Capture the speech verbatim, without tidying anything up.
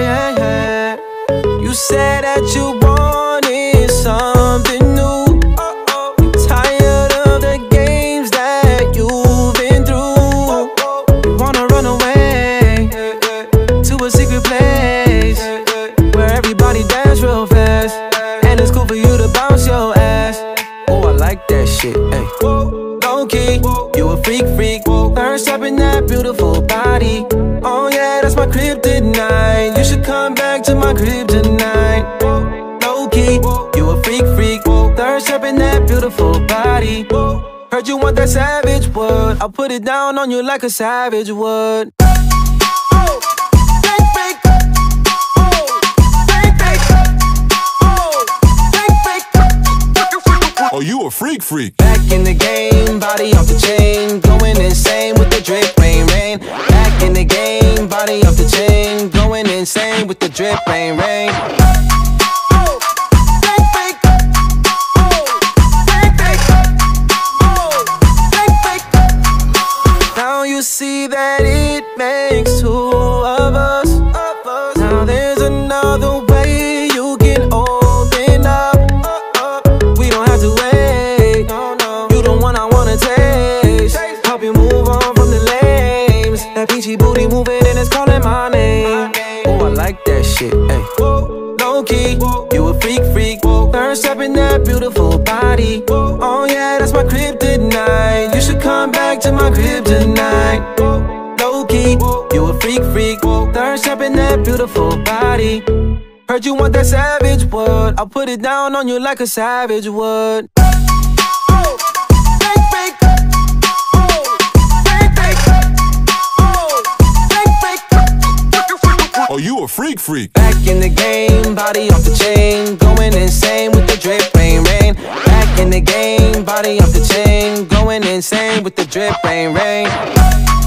yeah, yeah. You said that you wanted something new. You're tired of the games that you've been through. You wanna run away to a secret place where everybody dance real fast, and it's cool for you to bounce your ass. Oh, I like that shit, ayy. Key. You a freak, freak. Thirst up in that beautiful body. Oh yeah, that's my kryptonite. You should come back to my crib tonight. Low key, you a freak, freak. Thirst up in that beautiful body. Heard you want that savage wood. I'll put it down on you like a savage would. Oh, you a freak, freak. Back in the game, body off the chain, going insane with the drip, rain, rain. Back in the game, body off the chain, going insane with the drip, rain, rain. Oh, freak, freak. Oh, freak, freak. Oh, freak, freak. Now you see that it makes two of us. Now there's another way. Booty moving and it's calling my name. Oh, I like that shit, ayy. Low key, you a freak, freak. Thirst up in that beautiful body. Oh yeah, that's my kryptonite. You should come back to my crib tonight. Low key, you a freak, freak. Thirst up in that beautiful body. Heard you want that savage wood. I'll put it down on you like a savage would. Oh, you a freak, freak. Back in the game, body off the chain, going insane with the drip, rain, rain. Back in the game, body off the chain, going insane with the drip, rain, rain.